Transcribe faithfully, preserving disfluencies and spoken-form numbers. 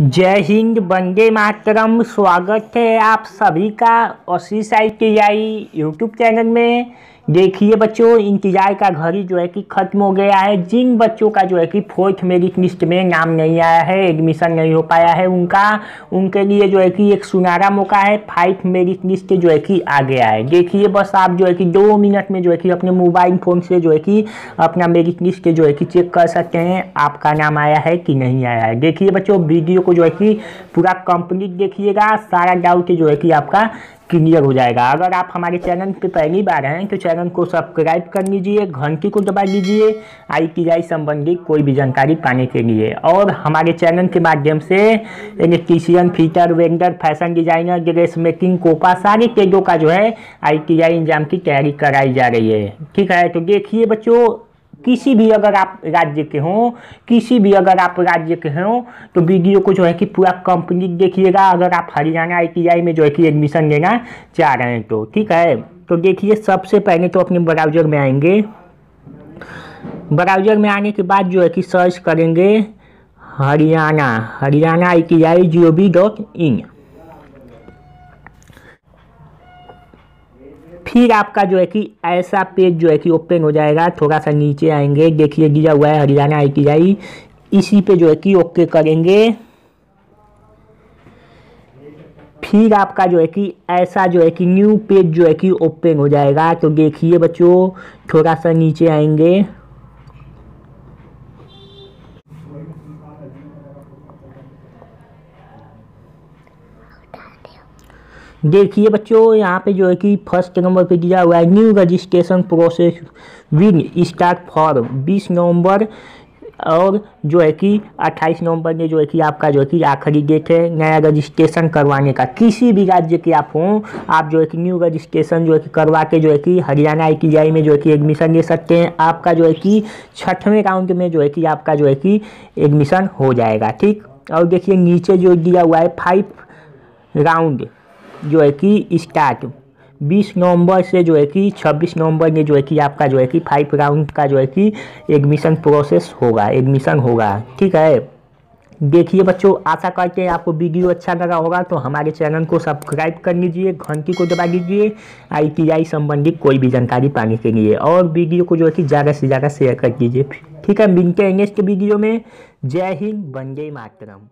जय हिंद, वंदे मातरम। स्वागत है आप सभी का Ashish I T I YouTube channel में। देखिए बच्चों, इंतज़ार का घड़ी जो है कि ख़त्म हो गया है। जिन बच्चों का जो है कि फोर्थ मेरिट लिस्ट में नाम नहीं आया है, एडमिशन नहीं हो पाया है उनका, उनके लिए जो है कि एक सुनहरा मौका है। फाइव मेरिट लिस्ट जो है कि आ गया है। देखिए बस आप जो है कि दो मिनट में जो है कि अपने मोबाइल फ़ोन से जो है कि अपना मेरिट लिस्ट जो है कि चेक कर सकते हैं आपका नाम आया है कि नहीं आया है। देखिए बच्चों, वीडियो को जो है कि पूरा कंप्लीट देखिएगा, सारा डाउट जो है कि आपका क्लियर हो जाएगा। अगर आप हमारे चैनल पे पहली बार हैं तो चैनल को सब्सक्राइब कर लीजिए, घंटी को दबा लीजिए आई टी आई संबंधी कोई भी जानकारी पाने के लिए। और हमारे चैनल के माध्यम से electrician, fitter, vendor, fashion designer, dress making, COPA सारे ट्रेडों का जो है आई टी आई एग्जाम की तैयारी कराई जा रही है। ठीक है, तो देखिए बच्चों, किसी भी अगर आप राज्य के हों किसी भी अगर आप राज्य के हों तो वीडियो को जो है कि पूरा कंप्लीट देखिएगा। अगर आप हरियाणा आई टी आई में जो है कि एडमिशन लेना चाह रहे हैं तो ठीक है। तो देखिए, सबसे पहले तो अपने ब्राउज़र में आएंगे। ब्राउज़र में आने के बाद जो है कि सर्च करेंगे Haryana Haryana I T I G O V dot in. फिर आपका जो है कि ऐसा पेज जो है कि ओपन हो जाएगा। थोड़ा सा नीचे आएंगे, देखिए दिया हुआ है हरियाणा आई टी आई, इसी पे जो है कि ओके करेंगे। फिर आपका जो है कि ऐसा जो है कि न्यू पेज जो है कि ओपन हो जाएगा। तो देखिए बच्चों, थोड़ा सा नीचे आएंगे। देखिए बच्चों, यहाँ पे जो है कि फर्स्ट नंबर पे दिया हुआ है new registration process will start for बीस नवंबर, और जो है कि अट्ठाईस नवंबर ने जो है कि आपका जो है कि आखिरी डेट है नया रजिस्ट्रेशन करवाने का। किसी भी राज्य के आप हों, आप जो है कि न्यू रजिस्ट्रेशन जो है कि करवा के जो है कि हरियाणा आई टी आई में जो है कि एडमिशन ले सकते हैं। आपका जो है कि छठवें राउंड में जो है कि आपका जो है कि एडमिशन हो जाएगा। ठीक, और देखिए नीचे जो दिया हुआ है फाइव राउंड जो है कि स्टार्ट बीस नवंबर से जो है कि छब्बीस नवंबर में जो है कि आपका जो है कि फाइव राउंड का जो है कि एडमिशन प्रोसेस होगा, एडमिशन होगा। ठीक है, देखिए बच्चों, आशा करते हैं आपको वीडियो अच्छा लगा होगा। तो हमारे चैनल को सब्सक्राइब कर लीजिए, घंटी को दबा दीजिए आई टी आई संबंधी कोई भी जानकारी पाने के लिए, और वीडियो को जो है कि ज़्यादा से ज़्यादा शेयर कर दीजिए। ठीक है, मिलते हैं नेक्स्ट वीडियो में। जय हिंद, वंदे मातरम।